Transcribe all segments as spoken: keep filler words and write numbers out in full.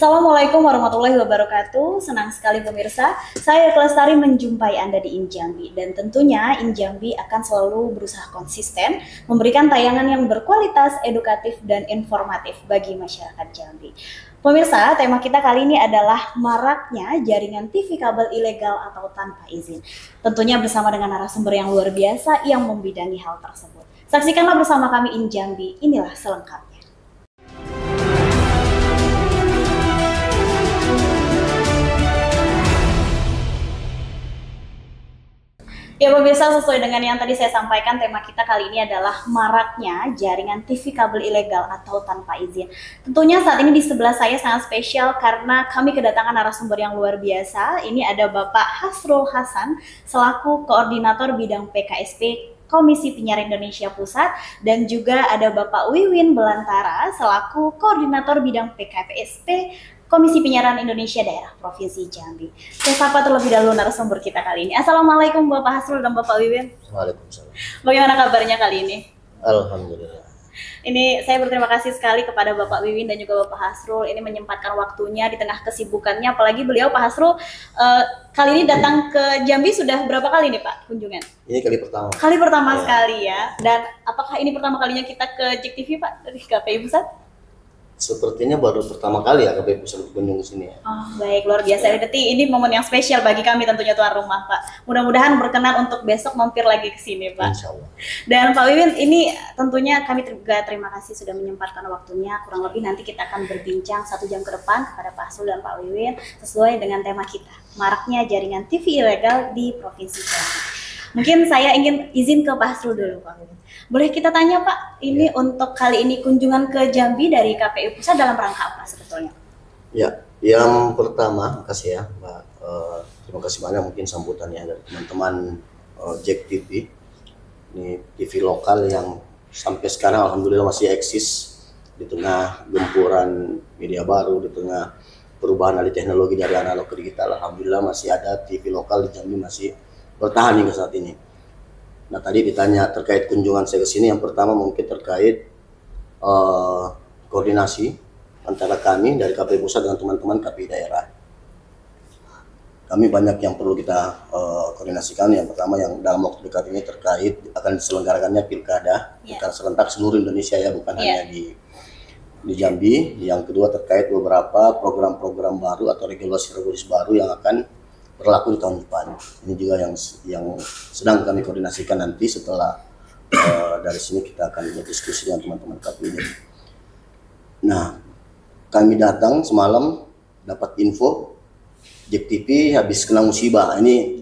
Assalamualaikum warahmatullahi wabarakatuh. Senang sekali pemirsa, saya Kelestari menjumpai Anda di In Jambi, dan tentunya In Jambi akan selalu berusaha konsisten memberikan tayangan yang berkualitas, edukatif dan informatif bagi masyarakat Jambi. Pemirsa, tema kita kali ini adalah maraknya jaringan T V kabel ilegal atau tanpa izin. Tentunya bersama dengan narasumber yang luar biasa yang membidangi hal tersebut. Saksikanlah bersama kami In Jambi, inilah selengkapnya. Ya pemirsa, sesuai dengan yang tadi saya sampaikan, tema kita kali ini adalah maraknya jaringan T V kabel ilegal atau tanpa izin. Tentunya saat ini di sebelah saya sangat spesial karena kami kedatangan narasumber yang luar biasa. Ini ada Bapak Hasrul Hasan selaku Koordinator Bidang P K S P Komisi Penyiaran Indonesia Pusat, dan juga ada Bapak Wiwin Belantara selaku Koordinator Bidang P K P S P Komisi Penyiaran Indonesia Daerah Provinsi Jambi. Saya sapa terlebih dahulu narasumber kita kali ini. Assalamualaikum Bapak Hasrul dan Bapak Wiwin. Waalaikumsalam. Bagaimana kabarnya kali ini? Alhamdulillah. Ini saya berterima kasih sekali kepada Bapak Wiwin dan juga Bapak Hasrul. Ini menyempatkan waktunya di tengah kesibukannya. Apalagi beliau Pak Hasrul eh, kali ini datang ke Jambi sudah berapa kali nih Pak kunjungan? Ini kali pertama. Kali pertama ya. Sekali ya. Dan apakah ini pertama kalinya kita ke Jek T V Pak dari K P I Pusat? Sepertinya baru pertama kali ya K P I Pusat berkunjung ke sini ya. Oh, baik, luar biasa. Jadi ini momen yang spesial bagi kami tentunya tuan rumah Pak. Mudah-mudahan berkenan untuk besok mampir lagi ke sini Pak. Insya Allah. Dan Pak Wiwin, ini tentunya kami juga terima kasih sudah menyempatkan waktunya. Kurang lebih nanti kita akan berbincang satu jam ke depan kepada Pak Hasrul dan Pak Wiwin sesuai dengan tema kita, maraknya jaringan T V ilegal di Provinsi Jambi. Mungkin saya ingin izin ke Pak Hasrul dulu Pak Wiwin. Boleh kita tanya Pak, ini ya. Untuk kali ini kunjungan ke Jambi dari K P I Pusat dalam rangka apa sebetulnya? Ya, yang pertama, makasih ya Mbak, uh, terima kasih banyak mungkin sambutannya dari teman-teman uh, Jek T V. Ini T V lokal yang sampai sekarang alhamdulillah masih eksis di tengah gempuran media baru, di tengah perubahan dari teknologi dari analog ke digital. Alhamdulillah masih ada T V lokal di Jambi, masih bertahan hingga saat ini. Nah tadi ditanya terkait kunjungan saya ke sini, yang pertama mungkin terkait uh, koordinasi antara kami dari K P I Pusat dengan teman-teman K P I daerah. Kami banyak yang perlu kita uh, koordinasikan. Yang pertama yang dalam waktu dekat ini terkait akan diselenggarakannya pilkada, yeah. pilkada serentak seluruh Indonesia ya, bukan yeah. hanya di di Jambi. Yang kedua terkait beberapa program-program baru atau regulasi-regulasi baru yang akan berlaku di tahun depan. Ini juga yang yang sedang kami koordinasikan. Nanti setelah uh, dari sini kita akan berdiskusi dengan teman-teman K P I. Nah, kami datang semalam dapat info Jek T V habis kena musibah. Ini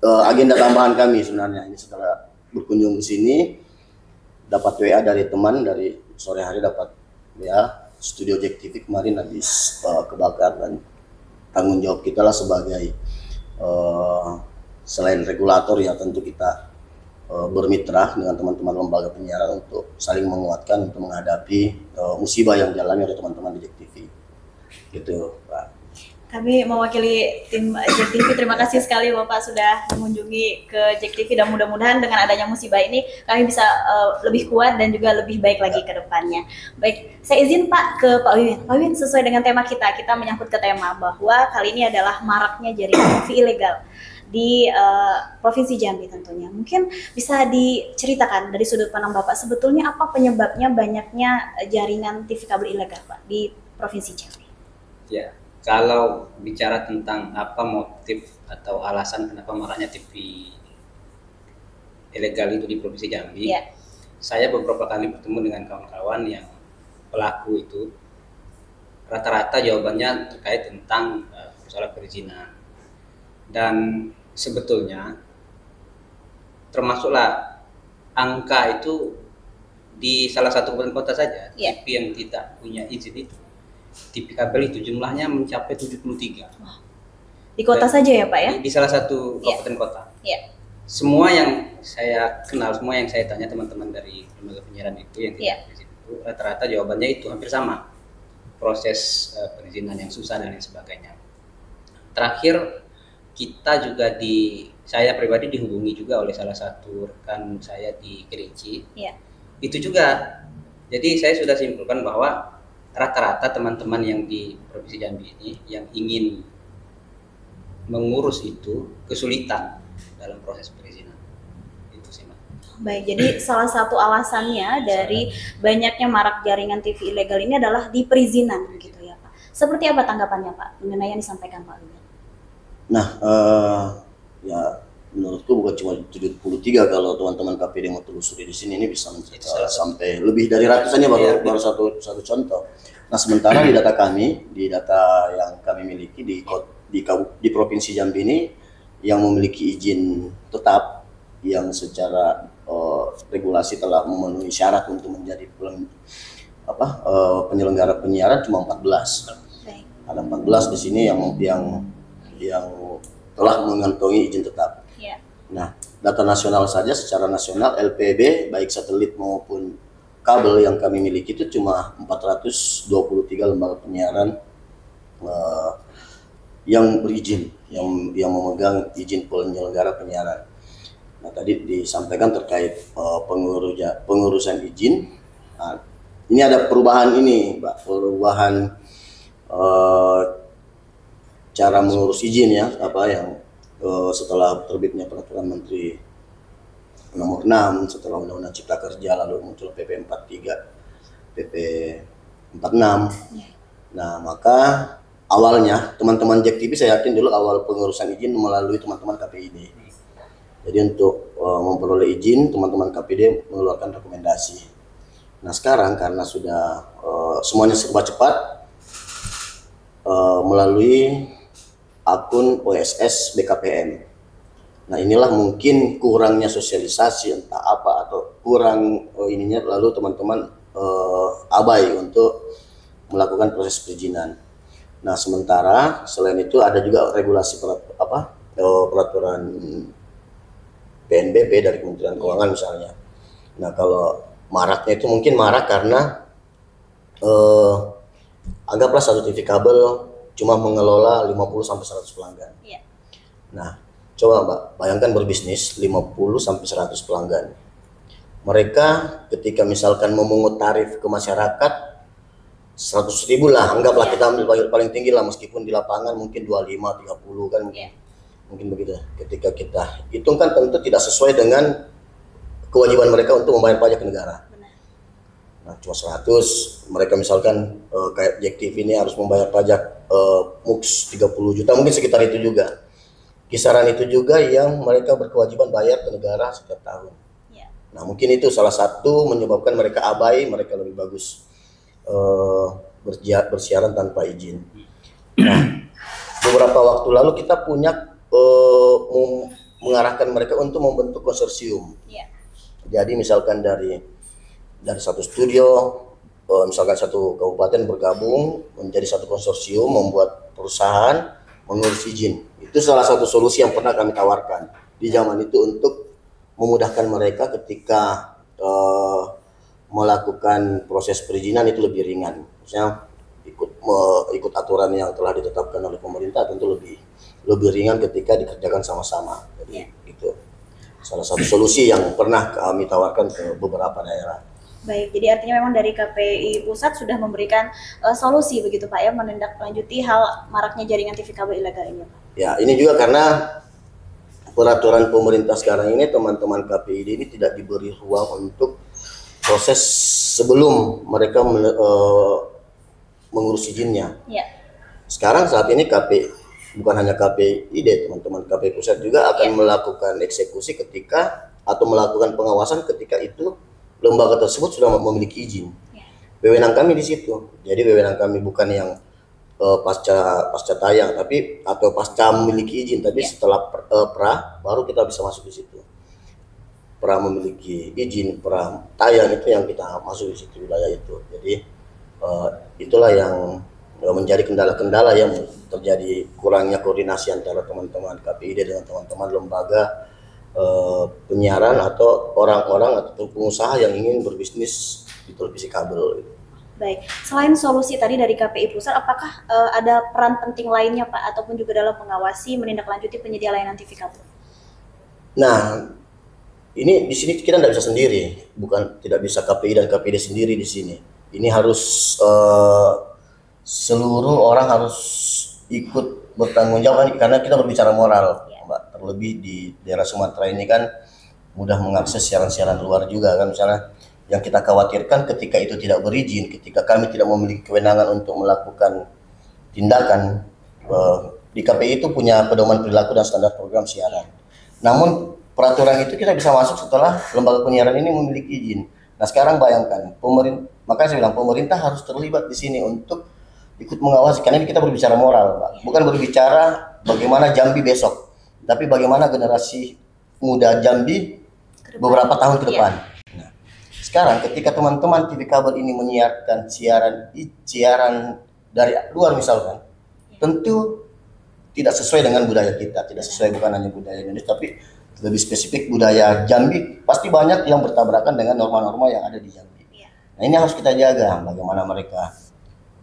uh, agenda tambahan kami sebenarnya. Ini setelah berkunjung ke sini dapat W A dari teman, dari sore hari dapat W A studio Jek T V kemarin habis uh, kebakaran. Tanggung jawab kita lah sebagai Uh, selain regulator ya, tentu kita uh, bermitra dengan teman-teman lembaga penyiaran untuk saling menguatkan untuk menghadapi uh, musibah yang dialami oleh teman-teman di Jek T V. Gitu Pak. Kami mewakili tim Jek T V, terima kasih sekali Bapak sudah mengunjungi ke Jek T V, dan mudah-mudahan dengan adanya musibah ini kami bisa uh, lebih kuat dan juga lebih baik lagi ke depannya. Baik, saya izin Pak ke Pak Wiwin. Pak Wiwin, sesuai dengan tema kita, kita menyangkut ke tema bahwa kali ini adalah maraknya jaringan T V ilegal di uh, Provinsi Jambi tentunya. Mungkin bisa diceritakan dari sudut pandang Bapak, sebetulnya apa penyebabnya banyaknya jaringan T V kabel ilegal Pak di Provinsi Jambi? Ya. Kalau bicara tentang apa motif atau alasan kenapa maraknya T V ilegal itu di Provinsi Jambi, yeah. saya beberapa kali bertemu dengan kawan-kawan yang pelaku itu, rata-rata jawabannya terkait tentang uh, masalah perizinan. Dan sebetulnya termasuklah angka itu di salah satu kota saja, yeah. T V yang tidak punya izin itu, T V kabel itu jumlahnya mencapai tujuh puluh tiga. Wah. Di kota dan saja ya Pak ya? Di salah satu kabupaten yeah. kota. Yeah. Semua yang saya kenal, semua yang saya tanya teman-teman dari lembaga penyiaran itu yang tidak yeah. izin itu, rata-rata jawabannya itu hampir sama. Proses uh, perizinan yang susah dan lain sebagainya. Terakhir kita juga di, saya pribadi dihubungi juga oleh salah satu rekan saya di Kerinci. Yeah. Itu juga. Jadi saya sudah simpulkan bahwa rata-rata teman-teman yang di Provinsi Jambi ini yang ingin mengurus itu kesulitan dalam proses perizinan. Itu sih, Mbak. Baik, jadi salah satu alasannya dari banyaknya marak jaringan T V ilegal ini adalah di perizinan, gitu ya, Pak. Seperti apa tanggapannya, Pak, mengenai yang disampaikan Pak Wiwin? Nah, uh, ya menurutku bukan cuma tujuh puluh tiga, kalau teman-teman K P I D yang telusuri di sini ini bisa mencatat sampai lebih dari ratusan ya, baru, baru satu satu contoh. Nah, sementara di data kami, di data yang kami miliki di di, di Provinsi Jambi ini yang memiliki izin tetap yang secara uh, regulasi telah memenuhi syarat untuk menjadi peleng, apa uh, penyelenggara penyiaran cuma empat belas. Baik. Ada empat belas di sini yang yang yang telah mengantongi izin tetap. Yeah. Nah, data nasional saja secara nasional L P B baik satelit maupun kabel yang kami miliki itu cuma empat ratus dua puluh tiga lembaga penyiaran uh, yang berizin, yang yang memegang izin penyelenggara penyiaran. Nah, tadi disampaikan terkait uh, pengurusan pengurusan izin. Nah, ini ada perubahan ini, Mbak, perubahan uh, cara mengurus izin ya, apa yang setelah terbitnya peraturan menteri nomor enam, setelah undang-undang cipta kerja lalu muncul P P empat puluh tiga, P P empat puluh enam. Nah, maka awalnya teman-teman Jek T V saya yakin dulu awal pengurusan izin melalui teman-teman K P I D. Jadi untuk uh, memperoleh izin teman-teman K P I D mengeluarkan rekomendasi. Nah, sekarang karena sudah uh, semuanya serba cepat uh, melalui akun O S S B K P M. Nah, inilah mungkin kurangnya sosialisasi entah apa atau kurang oh, ininya, lalu teman-teman eh, abai untuk melakukan proses perizinan. Nah, sementara selain itu ada juga regulasi peratur, apa oh, peraturan P N B P dari Kementerian Keuangan misalnya. Nah, kalau maraknya itu mungkin marak karena eh, anggaplah satu T V kabel cuma mengelola lima puluh sampai seratus pelanggan. Yeah. Nah, coba Mbak, bayangkan berbisnis lima puluh sampai seratus pelanggan. Mereka ketika misalkan memungut tarif ke masyarakat seratus ribu lah, anggaplah yeah. kita ambil paling tinggi lah, meskipun di lapangan mungkin dua puluh lima, tiga puluh kan. Yeah. Mungkin begitu. Ketika kita hitung kan tentu tidak sesuai dengan kewajiban mereka untuk membayar pajak ke negara. Nah, cuma seratus, mereka misalkan uh, kayak Jek T V ini harus membayar pajak uh, M U X tiga puluh juta, mungkin sekitar itu juga. Kisaran itu juga yang mereka berkewajiban bayar ke negara setiap tahun. Yeah. Nah, mungkin itu salah satu menyebabkan mereka abai, mereka lebih bagus uh, bersiaran tanpa izin. Nah, beberapa waktu lalu kita punya uh, mengarahkan mereka untuk membentuk konsorsium. Yeah. Jadi misalkan dari dari satu studio, misalkan satu kabupaten bergabung menjadi satu konsorsium, membuat perusahaan, mengurus izin. Itu salah satu solusi yang pernah kami tawarkan di zaman itu untuk memudahkan mereka ketika uh, melakukan proses perizinan itu lebih ringan. Misalnya ikut uh, ikut aturan yang telah ditetapkan oleh pemerintah tentu lebih lebih ringan ketika dikerjakan sama-sama. Jadi itu salah satu solusi yang pernah kami tawarkan ke beberapa daerah. Baik, jadi artinya memang dari K P I Pusat sudah memberikan uh, solusi begitu Pak ya, menindaklanjuti hal maraknya jaringan T V kabel ilegal ini Pak. Ya, ini juga karena peraturan pemerintah sekarang ini teman-teman K P I D ini tidak diberi ruang untuk proses sebelum mereka men uh, mengurus izinnya. Ya. Sekarang saat ini K P I, bukan hanya K P I D, teman-teman K P I Pusat juga akan ya. melakukan eksekusi ketika atau melakukan pengawasan ketika itu lembaga tersebut sudah memiliki izin. Ya. Wewenang kami di situ. Jadi wewenang kami bukan yang uh, pasca pasca tayang, tapi atau pasca memiliki izin, tapi ya. setelah per, uh, pra baru kita bisa masuk di situ. Pra memiliki izin, pra tayang itu yang kita masuk di situ wilayah itu. Jadi uh, itulah yang uh, menjadi kendala-kendala yang terjadi kurangnya koordinasi antara teman-teman K P I D dengan teman-teman lembaga Uh, penyiaran atau orang-orang atau pengusaha yang ingin berbisnis di televisi kabel. Baik, selain solusi tadi dari K P I Pusat, apakah uh, ada peran penting lainnya Pak, ataupun juga dalam mengawasi menindaklanjuti penyedia layanan T V kabel? Nah, ini di sini kita tidak bisa sendiri, bukan tidak bisa K P I dan K P D sendiri di sini. Ini harus uh, seluruh orang harus ikut bertanggung jawab karena kita berbicara moral, Mbak. Terlebih di daerah Sumatera ini kan mudah mengakses siaran-siaran luar juga kan, misalnya yang kita khawatirkan ketika itu tidak berizin, ketika kami tidak memiliki kewenangan untuk melakukan tindakan, uh, di K P I itu punya pedoman perilaku dan standar program siaran. Namun peraturan itu kita bisa masuk setelah lembaga penyiaran ini memiliki izin. Nah sekarang bayangkan, pemerintah, makanya saya bilang pemerintah harus terlibat di sini untuk ikut mengawasi, karena ini kita berbicara moral, Pak. Bukan berbicara bagaimana Jambi besok, tapi bagaimana generasi muda Jambi beberapa tahun ke depan. Nah, sekarang ketika teman-teman T V kabel ini menyiarkan siaran siaran dari luar misalkan, tentu tidak sesuai dengan budaya kita, tidak sesuai bukan hanya budaya Indonesia, tapi lebih spesifik budaya Jambi, pasti banyak yang bertabrakan dengan norma-norma yang ada di Jambi. Ya. Nah ini harus kita jaga, bagaimana mereka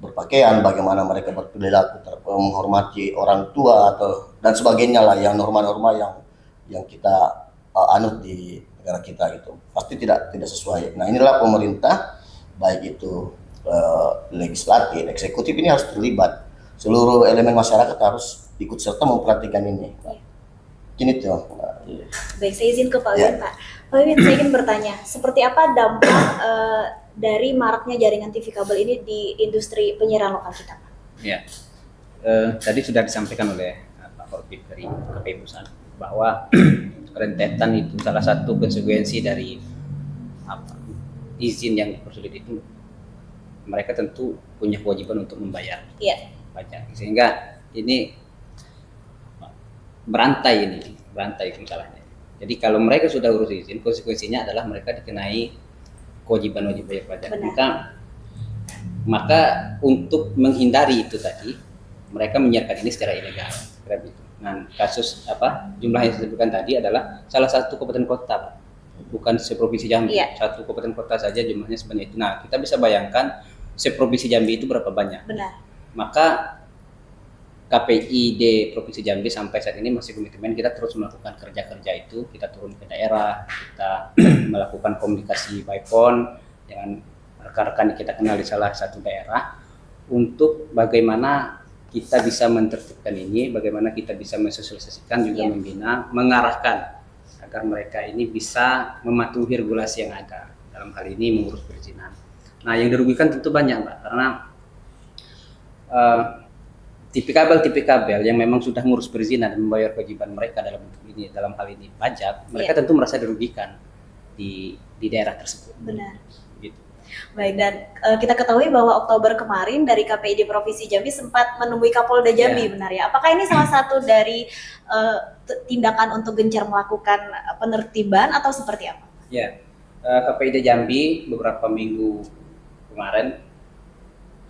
berpakaian, bagaimana mereka berperilaku, menghormati orang tua atau dan sebagainya lah, yang norma-norma yang yang kita uh, anut di negara kita itu pasti tidak tidak sesuai. Nah inilah pemerintah, baik itu uh, legislatif, eksekutif ini harus terlibat. Seluruh elemen masyarakat harus ikut serta memperhatikan ini. Ya. Ini tuh. Baik, saya izin ke Pak Wiwin, yeah. Pak. Pak Wiwin, saya ingin bertanya, seperti apa dampak uh, dari maraknya jaringan T V kabel ini di industri penyiaran lokal kita, Pak? Ya, yeah. uh, tadi sudah disampaikan oleh uh, Pak Korbit dari K P I Pusat bahwa rentetan itu salah satu konsekuensi dari apa, izin yang dipersulit itu. Mereka tentu punya kewajiban untuk membayar yeah. pajak, sehingga ini berantai ini, berantai masalahnya. Jadi kalau mereka sudah urus izin, konsekuensinya adalah mereka dikenai kewajiban wajib bayar pajak. Maka, maka untuk menghindari itu tadi, mereka menyiarkan ini secara ilegal. Nah, kasus apa jumlah yang disebutkan tadi adalah salah satu kabupaten kota, bukan seprovinsi Jambi. Iya. Satu kabupaten kota saja jumlahnya sebanyak itu. Nah, kita bisa bayangkan seprovinsi Jambi itu berapa banyak. Benar. Maka K P I D Provinsi Jambi sampai saat ini masih komitmen kita terus melakukan kerja-kerja itu, kita turun ke daerah, kita melakukan komunikasi by phone dengan rekan-rekan yang kita kenal di salah satu daerah untuk bagaimana kita bisa menertibkan ini, bagaimana kita bisa mensosialisasikan juga yeah. membina, mengarahkan agar mereka ini bisa mematuhi regulasi yang ada, dalam hal ini mengurus perizinan. Nah yang dirugikan tentu banyak, Mbak, karena uh, T V kabel-T V kabel yang memang sudah ngurus perizinan dan membayar kewajiban mereka dalam ini dalam hal ini pajak, mereka yeah. tentu merasa dirugikan di di daerah tersebut. Benar. Gitu. Baik, dan uh, kita ketahui bahwa Oktober kemarin dari K P I D Provinsi Jambi sempat menemui Kapolda Jambi, yeah. benar ya? Apakah ini salah satu dari uh, tindakan untuk gencar melakukan penertiban atau seperti apa? Ya, yeah. uh, K P I D Jambi beberapa minggu kemarin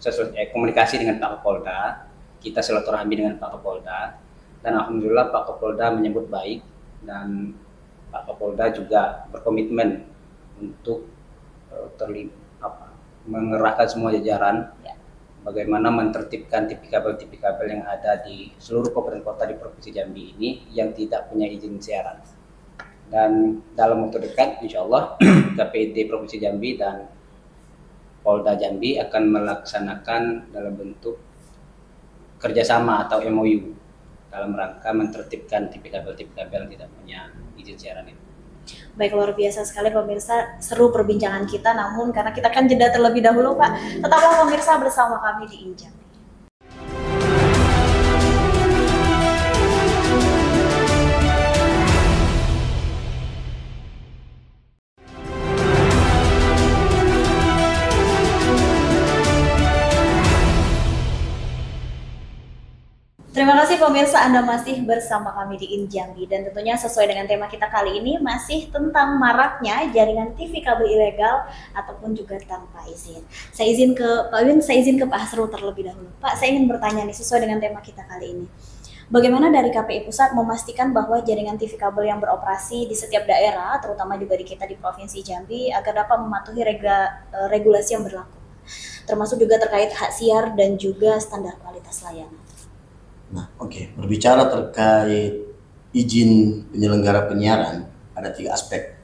sesuai eh, komunikasi dengan Pak Kapolda. Kita silaturahmi dengan Pak Kapolda dan alhamdulillah Pak Kapolda menyambut baik dan Pak Kapolda juga berkomitmen untuk uh, terlibat apa, mengerahkan semua jajaran ya. Bagaimana menertibkan T V kabel-T V kabel yang ada di seluruh kabupaten kota di Provinsi Jambi ini yang tidak punya izin siaran, dan dalam waktu dekat insya Allah K P I D Provinsi Jambi dan Polda Jambi akan melaksanakan dalam bentuk kerjasama atau M O U dalam rangka menertibkan T V kabel-T V kabel yang tidak punya izin siaran itu. Baik, luar biasa sekali pemirsa, seru perbincangan kita, namun karena kita kan jeda terlebih dahulu, Pak, tetaplah pemirsa bersama kami di Injam. Terima kasih pemirsa, Anda masih bersama kami di Injambi dan tentunya sesuai dengan tema kita kali ini masih tentang maraknya jaringan T V kabel ilegal ataupun juga tanpa izin. Saya izin ke Pak Win, saya izin ke Pak Hasrul terlebih dahulu. Pak, saya ingin bertanya nih sesuai dengan tema kita kali ini. Bagaimana dari K P I Pusat memastikan bahwa jaringan T V kabel yang beroperasi di setiap daerah, terutama juga di kita di Provinsi Jambi, agar dapat mematuhi regla, regulasi yang berlaku, termasuk juga terkait hak siar dan juga standar kualitas layanan? Nah, oke, okay. Berbicara terkait izin penyelenggara penyiaran, ada tiga aspek.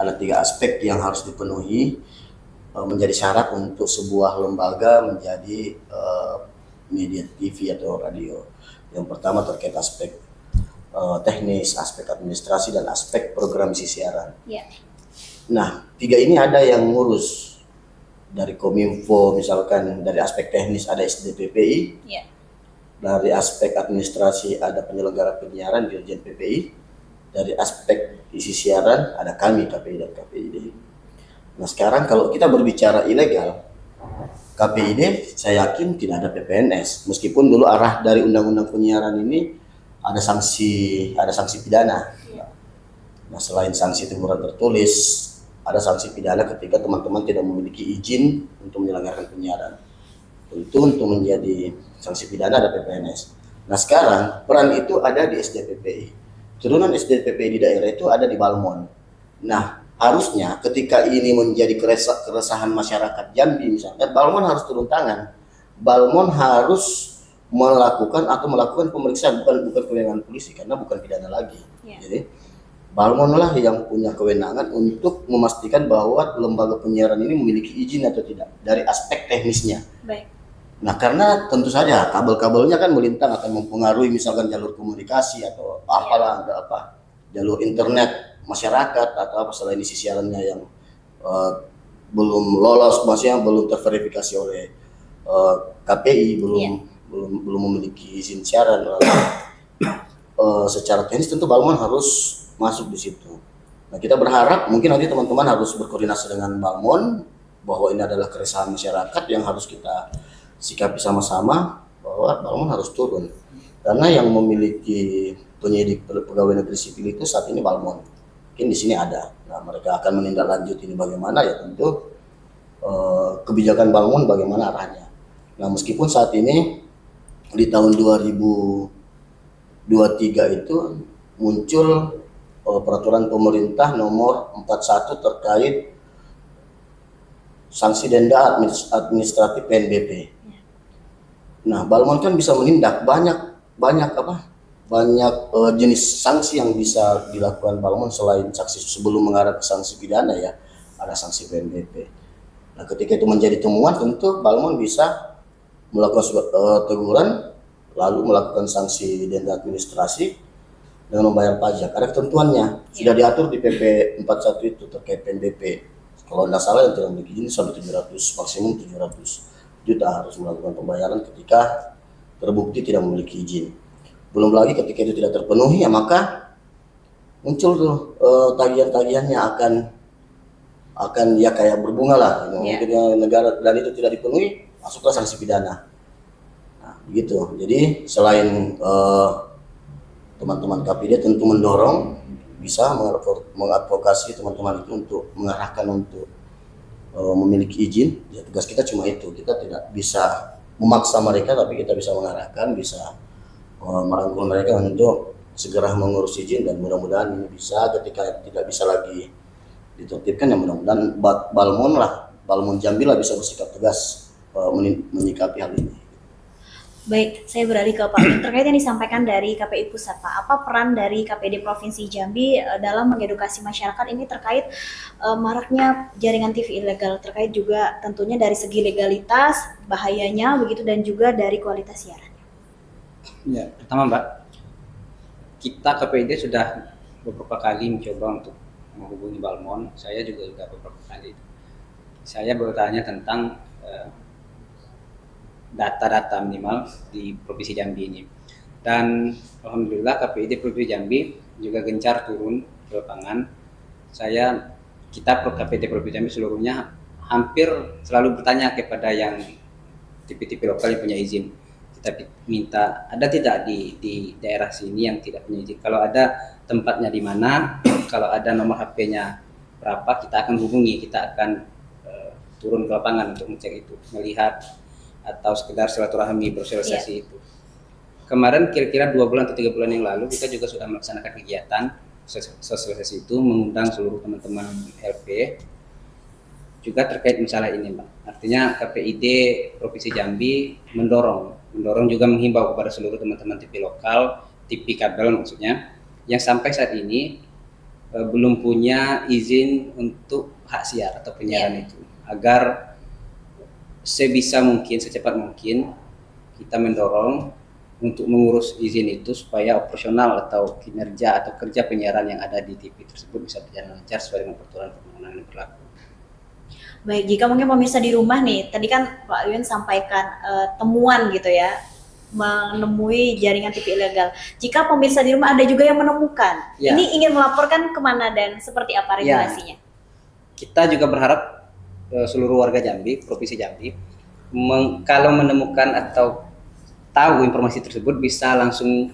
Ada tiga aspek yang harus dipenuhi menjadi syarat untuk sebuah lembaga menjadi uh, media T V atau radio. Yang pertama terkait aspek uh, teknis, aspek administrasi, dan aspek programisasi siaran. Yeah. Nah, tiga ini ada yang ngurus dari Kominfo, misalkan dari aspek teknis ada S D P P I, yeah. Dari aspek administrasi ada penyelenggara penyiaran Dirjen P P I, dari aspek isi siaran ada kami K P I dan K P I D. Nah sekarang kalau kita berbicara ilegal, K P I D saya yakin tidak ada P P N S, meskipun dulu arah dari undang-undang penyiaran ini ada sanksi, ada sanksi pidana. Yeah. Nah selain sanksi teguran tertulis, ada sanksi pidana ketika teman-teman tidak memiliki izin untuk menyelenggarakan penyiaran. Tentu untuk menjadi sanksi pidana ada P P N S. Nah sekarang peran itu ada di S D P P I. Turunan S D P P I di daerah itu ada di Balmon. Nah harusnya ketika ini menjadi keresah, keresahan masyarakat Jambi misalnya, Balmon harus turun tangan. Balmon harus melakukan atau melakukan pemeriksaan, bukan bukan kewenangan polisi karena bukan pidana lagi. Yeah. Jadi Balmon lah yang punya kewenangan untuk memastikan bahwa lembaga penyiaran ini memiliki izin atau tidak dari aspek teknisnya. Baik. Nah karena tentu saja kabel-kabelnya kan melintang akan mempengaruhi misalkan jalur komunikasi atau apalah ada apa jalur internet masyarakat atau apa selain isi siarannya yang uh, belum lolos, maksudnya belum terverifikasi oleh uh, K P I, belum yeah. belum belum memiliki izin siaran. uh, secara teknis tentu Balmon harus masuk di situ. Nah kita berharap mungkin nanti teman-teman harus berkoordinasi dengan Balmon bahwa ini adalah keresahan masyarakat yang harus kita sikapi sama-sama bahwa Balmon harus turun karena yang memiliki penyidik pegawai negeri sipil itu saat ini Balmon. Mungkin di sini ada. Nah mereka akan menindaklanjuti ini bagaimana ya tentu eh, kebijakan Balmon bagaimana arahnya. Nah meskipun saat ini di tahun dua ribu dua puluh tiga itu muncul peraturan pemerintah nomor empat puluh satu terkait sanksi denda administratif P N B P. Ya. Nah, Balmon kan bisa menindak banyak banyak apa? Banyak uh, jenis sanksi yang bisa dilakukan Balmon selain sanksi sebelum mengarah ke sanksi pidana ya, ada sanksi P N B P. Nah, ketika itu menjadi temuan tentu Balmon bisa melakukan uh, teguran lalu melakukan sanksi denda administrasi dengan membayar pajak, ada ketentuannya ya. Sudah diatur di P P empat puluh satu itu terkait P N B P. Kalau tidak salah yang tidak memiliki izin sampai tujuh ratus, maksimum tujuh ratus juta harus melakukan pembayaran ketika terbukti tidak memiliki izin. Belum lagi ketika itu tidak terpenuhi ya maka muncul tuh eh, tagihan-tagihannya akan akan ya kayak berbunga lah. Ya. Mungkin negara dan itu tidak dipenuhi masuklah sanksi pidana. Nah, begitu. Jadi selain eh, teman-teman K P I D tentu mendorong bisa mengadvokasi teman-teman itu untuk mengarahkan untuk uh, memiliki izin. Ya, tugas kita cuma itu, kita tidak bisa memaksa mereka tapi kita bisa mengarahkan, bisa uh, merangkul mereka untuk segera mengurus izin dan mudah-mudahan ini bisa ketika tidak bisa lagi ditertibkan ya mudah-mudahan Balmon lah, Balmon Jambi lah bisa bersikap tegas uh, menyikapi hal ini. Baik, saya beralih ke Pak Min. Terkait yang disampaikan dari K P I Pusat, Pak, apa peran dari K P D Provinsi Jambi dalam mengedukasi masyarakat ini terkait uh, maraknya jaringan T V ilegal, terkait juga tentunya dari segi legalitas, bahayanya begitu, dan juga dari kualitas siaran? Ya, pertama Mbak, kita K P D sudah beberapa kali mencoba untuk menghubungi Balmon, saya juga sudah beberapa kali. Saya bertanya tentang uh, data-data minimal di Provinsi Jambi ini, dan alhamdulillah K P I D Provinsi Jambi juga gencar turun ke lapangan. Saya, kita K P I D Provinsi Jambi seluruhnya hampir selalu bertanya kepada yang T V-T V lokal yang punya izin. Kita minta ada tidak di, di daerah sini yang tidak punya izin. Kalau ada tempatnya di mana, kalau ada nomor H P-nya berapa, kita akan hubungi, kita akan uh, turun ke lapangan untuk mencek itu, melihat atau sekedar silaturahmi bersosialisasi yeah. Itu kemarin kira-kira dua bulan atau tiga bulan yang lalu kita juga sudah melaksanakan kegiatan sosialisasi itu, mengundang seluruh teman-teman L P juga terkait masalah ini Mbak. Artinya K P I D Provinsi Jambi mendorong mendorong juga menghimbau kepada seluruh teman-teman T V lokal, T V kabel maksudnya, yang sampai saat ini eh, belum punya izin untuk hak siar atau penyiaran yeah. Itu agar sebisa mungkin, secepat mungkin kita mendorong untuk mengurus izin itu supaya operasional atau kinerja atau kerja penyiaran yang ada di T V tersebut bisa berjalan lancar sesuai dengan peraturan perundang-undangan yang berlaku. Baik, jika mungkin pemirsa di rumah nih, tadi kan Pak Wiwin sampaikan uh, temuan gitu ya, menemui jaringan T V ilegal. Jika pemirsa di rumah ada juga yang menemukan, ya, ini ingin melaporkan kemana dan seperti apa regulasinya? Ya. Kita juga berharap uh, seluruh warga Jambi, Provinsi Jambi, meng kalau menemukan atau tahu informasi tersebut bisa langsung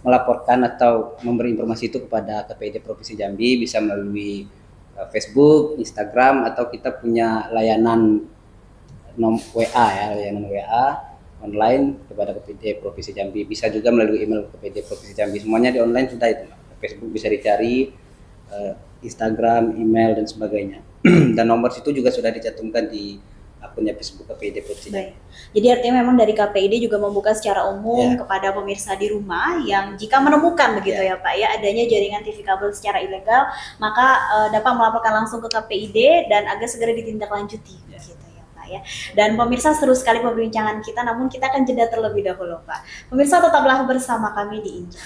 melaporkan atau memberi informasi itu kepada K P I D Provinsi Jambi, bisa melalui Facebook, Instagram, atau kita punya layanan W A ya, layanan W A online kepada K P I D Provinsi Jambi. Bisa juga melalui email K P I D Provinsi Jambi. Semuanya di online sudah itu. Facebook bisa dicari, Instagram, email dan sebagainya. Dan nomor situ juga sudah dicantumkan di akunnya Facebook K P I D Provinsi Jambi. Jadi artinya memang dari K P I D juga membuka secara umum yeah. kepada pemirsa di rumah yang jika menemukan begitu yeah. ya Pak ya adanya jaringan T V kabel secara ilegal, maka uh, dapat melaporkan langsung ke K P I D dan agar segera ditindaklanjuti yeah. gitu ya Pak ya. Dan pemirsa, seru sekali perbincangan kita, namun kita akan jeda terlebih dahulu Pak. Pemirsa tetaplah bersama kami di Injil.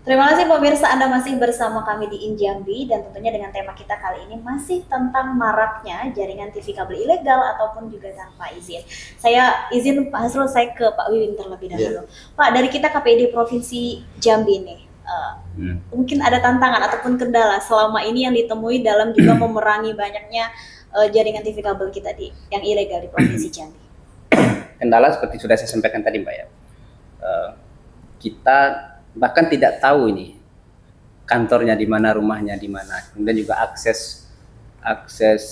Terima kasih pemirsa, Anda masih bersama kami di Jambi dan tentunya dengan tema kita kali ini masih tentang maraknya jaringan T V kabel ilegal ataupun juga tanpa izin. Saya izin Pak Hasrul, saya ke Pak Wiwin terlebih dahulu. Yeah. Pak, dari kita K P I D Provinsi Jambi nih, uh, hmm. mungkin ada tantangan ataupun kendala selama ini yang ditemui dalam juga memerangi banyaknya uh, jaringan T V kabel kita di yang ilegal di Provinsi Jambi. Kendala seperti sudah saya sampaikan tadi Mbak ya, uh, kita bahkan tidak tahu ini kantornya di mana, rumahnya di mana, kemudian juga akses akses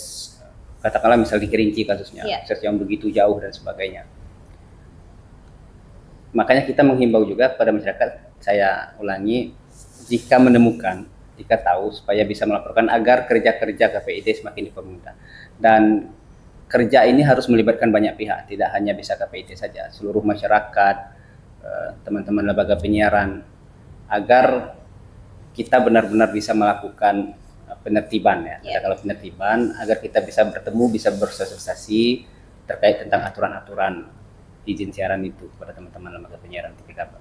katakanlah misal di Kerinci kasusnya yeah. akses yang begitu jauh dan sebagainya. Makanya kita menghimbau juga pada masyarakat, saya ulangi, jika menemukan, jika tahu, supaya bisa melaporkan agar kerja-kerja K P I D semakin dipermudah. Dan kerja ini harus melibatkan banyak pihak, tidak hanya bisa K P I D saja, seluruh masyarakat, teman-teman lembaga penyiaran, agar kita benar-benar bisa melakukan penertiban ya, yeah. kalau penertiban agar kita bisa bertemu, bisa bersosialisasi terkait tentang aturan-aturan izin siaran itu kepada teman-teman lembaga penyiaran T V kabel.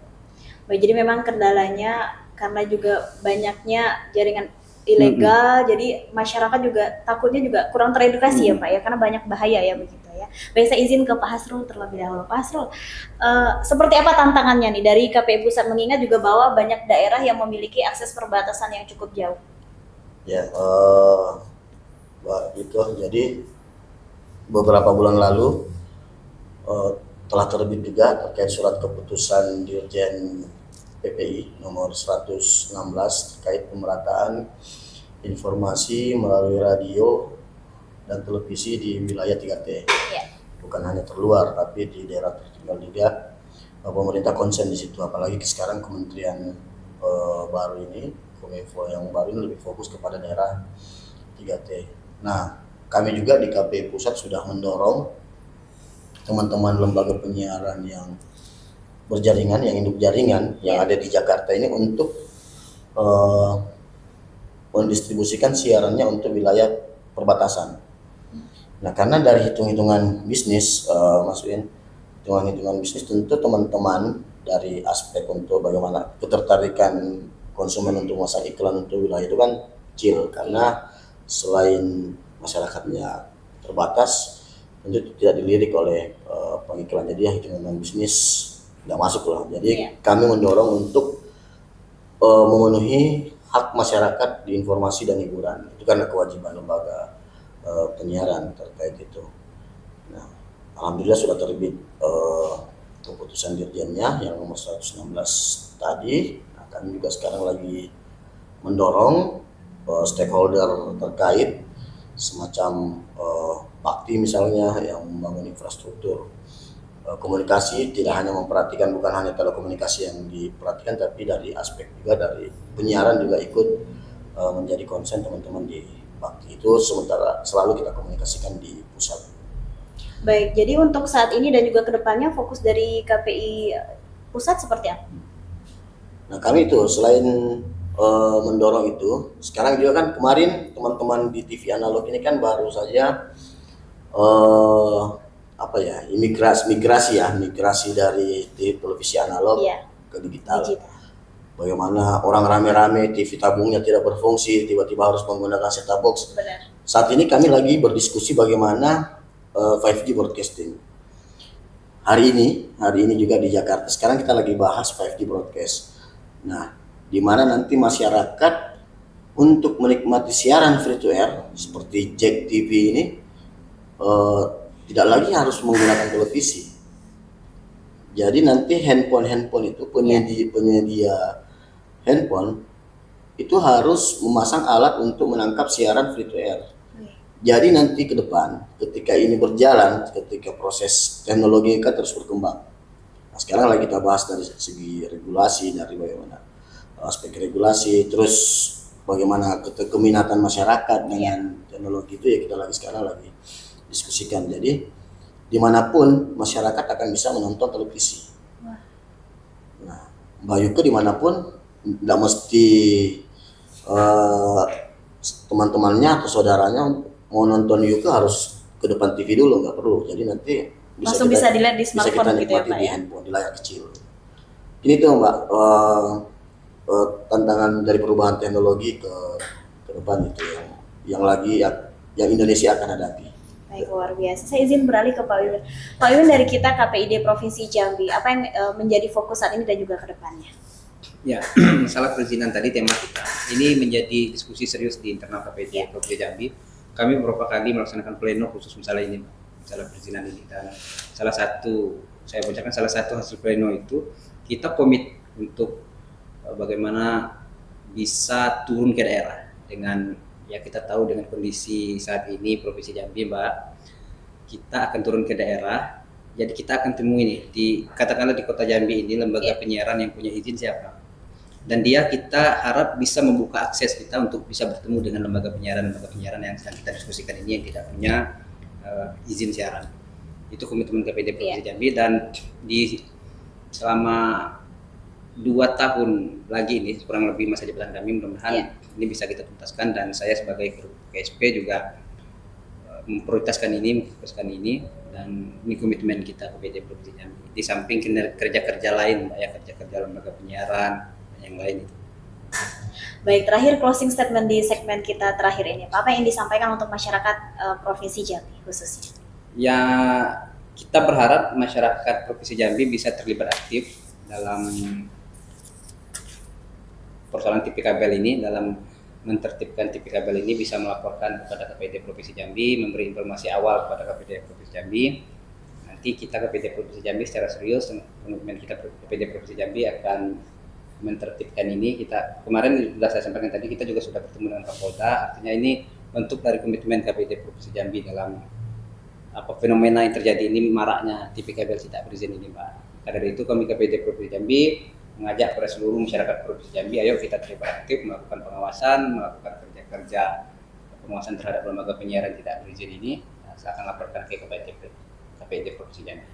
Baik, jadi memang kendalanya karena juga banyaknya jaringan ilegal, mm-hmm. jadi masyarakat juga takutnya juga kurang teredukasi mm-hmm. ya Pak ya, karena banyak bahaya ya begitu ya. Baik, saya izin ke Pak Hasrul terlebih dahulu. Pak Hasrul, uh, seperti apa tantangannya nih dari K P I Pusat, mengingat juga bahwa banyak daerah yang memiliki akses perbatasan yang cukup jauh? Ya, uh, itu jadi beberapa bulan lalu uh, telah terbit juga terkait surat keputusan Dirjen P P I nomor seratus enam belas terkait pemerataan informasi melalui radio dan televisi di wilayah tiga T. Yeah. Bukan hanya terluar, tapi di daerah tertinggal juga pemerintah konsen di situ. Apalagi sekarang kementerian uh, baru ini, Kominfo yang baru ini lebih fokus kepada daerah tiga T. Nah, kami juga di K P I Pusat sudah mendorong teman-teman lembaga penyiaran yang berjaringan, yang induk jaringan yang ada di Jakarta ini untuk uh, mendistribusikan siarannya untuk wilayah perbatasan. Nah, karena dari hitung-hitungan bisnis, uh, masukin hitungan-hitungan bisnis, tentu teman-teman dari aspek untuk bagaimana ketertarikan konsumen untuk masa iklan untuk wilayah itu kan kecil, karena selain masyarakatnya terbatas, tentu tidak dilirik oleh uh, pengiklan, jadi ya, hitungan bisnis nggak masuk lah. Jadi yeah. kami mendorong untuk uh, memenuhi hak masyarakat di informasi dan hiburan. Itu karena kewajiban lembaga uh, penyiaran terkait itu. Nah, alhamdulillah sudah terbit uh, keputusan dirjennya yang nomor seratus enam belas tadi. Nah, kami juga sekarang lagi mendorong uh, stakeholder terkait semacam uh, bakti misalnya yang membangun infrastruktur komunikasi, tidak hanya memperhatikan, bukan hanya telekomunikasi yang diperhatikan, tapi dari aspek juga dari penyiaran juga ikut uh, menjadi konsen teman-teman di Waktu itu sementara selalu kita komunikasikan di pusat. Baik, jadi untuk saat ini dan juga kedepannya fokus dari K P I pusat seperti apa? Nah, kami itu selain uh, mendorong itu, sekarang juga kan kemarin teman-teman di T V analog ini kan baru saja uh, apa ya imigrasi migrasi ya migrasi dari televisi analog yeah. ke digital. digital. Bagaimana orang rame-rame T V tabungnya tidak berfungsi, tiba-tiba harus menggunakan set-top box. Benar. Saat ini kami lagi berdiskusi bagaimana uh, lima G Broadcasting. Hari ini, hari ini juga di Jakarta. Sekarang kita lagi bahas lima G Broadcast. Nah, di mana nanti masyarakat untuk menikmati siaran free-to-air seperti Jack T V ini uh, tidak lagi harus menggunakan televisi. Jadi nanti handphone-handphone itu penyedia-penyedia handphone itu harus memasang alat untuk menangkap siaran free to air. Jadi nanti ke depan ketika ini berjalan, ketika proses teknologi kan terus berkembang. Nah, sekarang lagi kita bahas dari segi regulasi, dari bagaimana aspek regulasi, terus bagaimana keminatan masyarakat dengan teknologi itu ya kita lagi sekarang lagi diskusikan. Jadi dimanapun masyarakat akan bisa menonton televisi. Wah. Nah, Mbak Yuko dimanapun tidak mesti uh, teman-temannya atau saudaranya mau nonton Yuko harus ke depan T V dulu, nggak perlu. Jadi nanti bisa langsung kita, bisa dilihat di smartphone, bisa kita nikmati gitu ya, Pak, di handphone ya? Di layar kecil. Ini tuh Mbak uh, uh, tantangan dari perubahan teknologi ke, ke depan itu yang yang lagi ya, yang Indonesia akan hadapi. Baik, luar biasa. Saya izin beralih ke Pak Wiwin. Pak Wiwin, dari kita K P I D Provinsi Jambi, apa yang e, menjadi fokus saat ini dan juga ke depannya? Ya, masalah perizinan tadi tema kita. Ini menjadi diskusi serius di internal K P I D ya. Provinsi Jambi. Kami beberapa kali melaksanakan pleno khusus masalah ini, masalah perizinan ini. Dan salah satu, saya bacakan salah satu hasil pleno itu, kita komit untuk e, bagaimana bisa turun ke daerah dengan ya kita tahu dengan kondisi saat ini Provinsi Jambi, Mbak, kita akan turun ke daerah. Jadi kita akan temui nih di katakanlah di Kota Jambi ini lembaga penyiaran yang punya izin siapa, dan dia kita harap bisa membuka akses kita untuk bisa bertemu dengan lembaga penyiaran lembaga penyiaran yang sedang kita diskusikan ini yang tidak punya uh, izin siaran. Itu komitmen K P I D Provinsi yeah. Jambi. Dan di selama dua tahun lagi ini kurang lebih masa jabatan kami, mudah-mudahan yeah. ini bisa kita tuntaskan. Dan saya sebagai K S P juga memprioritaskan ini, memprioritaskan ini, dan ini komitmen kita K P I D Provinsi Jambi. Di samping kerja-kerja lain, ya kerja-kerja lembaga penyiaran dan yang lain itu. Baik, terakhir closing statement di segmen kita terakhir ini, Pak, apa yang disampaikan untuk masyarakat uh, Provinsi Jambi khususnya? Ya, kita berharap masyarakat Provinsi Jambi bisa terlibat aktif dalam persoalan T V kabel ini, dalam menertibkan T V kabel ini, bisa melaporkan kepada K P I D Provinsi Jambi, memberi informasi awal kepada K P I D Provinsi Jambi. Nanti kita K P I D Provinsi Jambi secara serius, komitmen kita K P I D Provinsi Jambi akan menertibkan ini. Kita kemarin sudah saya sampaikan tadi, kita juga sudah bertemu dengan Kapolda. Artinya ini bentuk dari komitmen K P I D Provinsi Jambi dalam apa fenomena yang terjadi ini, maraknya T V kabel tidak berizin ini, Mbak. Karena dari itu kami K P I D Provinsi Jambi mengajak kepada seluruh masyarakat Provinsi Jambi, ayo kita terlibat aktif melakukan pengawasan, melakukan kerja-kerja pengawasan terhadap lembaga penyiaran tidak berizin ini. Nah, silahkan laporkan ke K P I D Provinsi Jambi.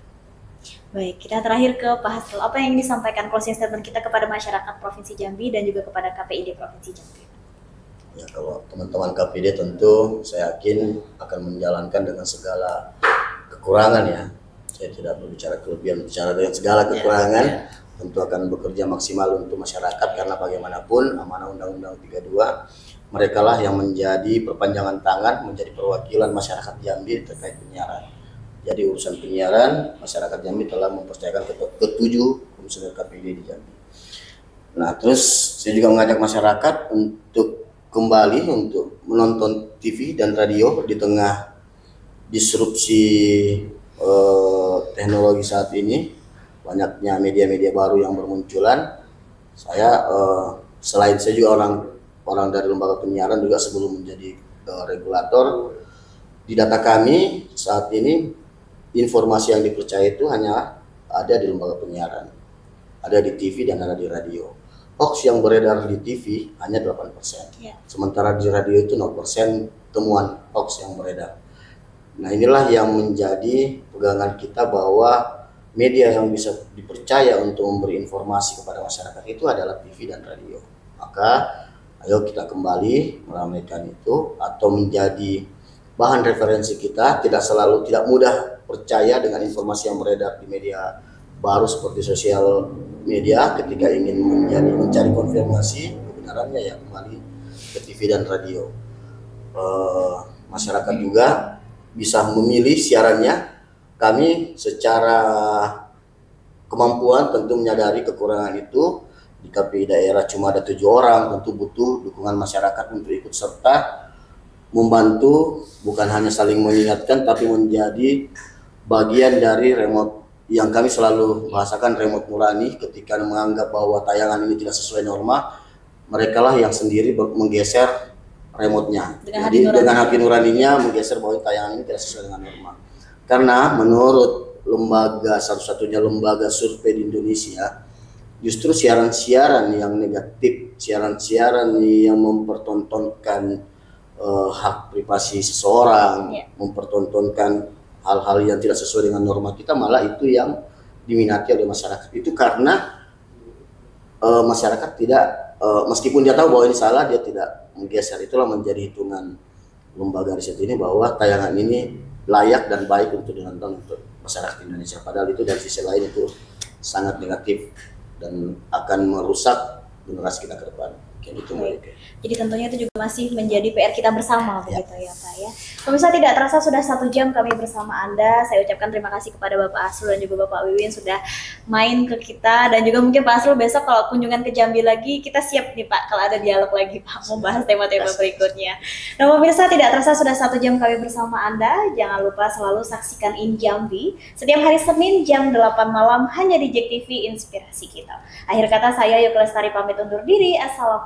Baik, kita terakhir ke Pak Hasrul, apa yang disampaikan closing statement kita kepada masyarakat Provinsi Jambi dan juga kepada K P I D Provinsi Jambi? Ya, kalau teman-teman K P I D tentu saya yakin akan menjalankan dengan segala kekurangan ya. Saya tidak berbicara kelebihan, bicara dengan segala kekurangan, ya, ya. Tentu akan bekerja maksimal untuk masyarakat, karena bagaimanapun amanah Undang-Undang tiga puluh dua, mereka lah yang menjadi perpanjangan tangan, menjadi perwakilan masyarakat Jambi terkait penyiaran. Jadi urusan penyiaran, masyarakat Jambi telah mempercayakan ketujuh komisioner K P I D di Jambi. Nah, terus saya juga mengajak masyarakat untuk kembali untuk menonton T V dan radio di tengah disrupsi Uh, teknologi saat ini, banyaknya media-media baru yang bermunculan. Saya uh, selain saya juga orang orang dari lembaga penyiaran juga sebelum menjadi uh, regulator, di data kami saat ini informasi yang dipercaya itu hanya ada di lembaga penyiaran, ada di T V dan ada di radio. hoax yang beredar di T V hanya delapan persen. Yeah. Sementara di radio itu nol persen temuan hoax yang beredar. Nah, inilah yang menjadi pegangan kita bahwa media yang bisa dipercaya untuk memberi informasi kepada masyarakat itu adalah T V dan radio. Maka ayo kita kembali meramaikan itu atau menjadi bahan referensi kita. Tidak selalu, tidak mudah percaya dengan informasi yang beredar di media baru seperti sosial media. Ketika ingin menjadi mencari konfirmasi kebenarannya, ya kembali ke T V dan radio. E, masyarakat juga bisa memilih siarannya. Kami secara kemampuan tentu menyadari kekurangan itu. Di K P I daerah cuma ada tujuh orang, tentu butuh dukungan masyarakat untuk ikut serta membantu, bukan hanya saling mengingatkan, tapi menjadi bagian dari remote yang kami selalu bahasakan, remote nurani. Ketika menganggap bahwa tayangan ini tidak sesuai norma, mereka lah yang sendiri menggeser remote-nya. Dengan Jadi hati nurani. dengan hati nuraninya menggeser bahwa tayangan ini tidak sesuai dengan norma. Karena menurut lembaga, satu-satunya lembaga survei di Indonesia, justru siaran-siaran yang negatif, siaran-siaran yang mempertontonkan uh, hak privasi seseorang, yeah. mempertontonkan hal-hal yang tidak sesuai dengan norma kita, malah itu yang diminati oleh masyarakat. Itu karena e, masyarakat tidak, e, meskipun dia tahu bahwa ini salah, dia tidak menggeser. Itulah menjadi hitungan lembaga riset ini bahwa tayangan ini layak dan baik untuk ditonton untuk masyarakat Indonesia. Padahal itu dari sisi lain itu sangat negatif dan akan merusak generasi kita ke depan. Jadi tentunya itu juga masih menjadi P R kita bersama, begitu ya, ya Pak ya. Pemirsa, tidak terasa sudah satu jam kami bersama Anda. Saya ucapkan terima kasih kepada Bapak Hasrul dan juga Bapak Wiwin sudah main ke kita, dan juga mungkin Pak Hasrul besok kalau kunjungan ke Jambi lagi kita siap nih Pak, kalau ada dialog lagi Pak membahas tema-tema berikutnya. Nah pemirsa, tidak terasa sudah satu jam kami bersama Anda. Jangan lupa selalu saksikan In Jambi setiap hari Senin jam delapan malam hanya di Jek T V Inspirasi Kita. Akhir kata saya Yoke Lestari pamit undur diri. Assalamualaikum.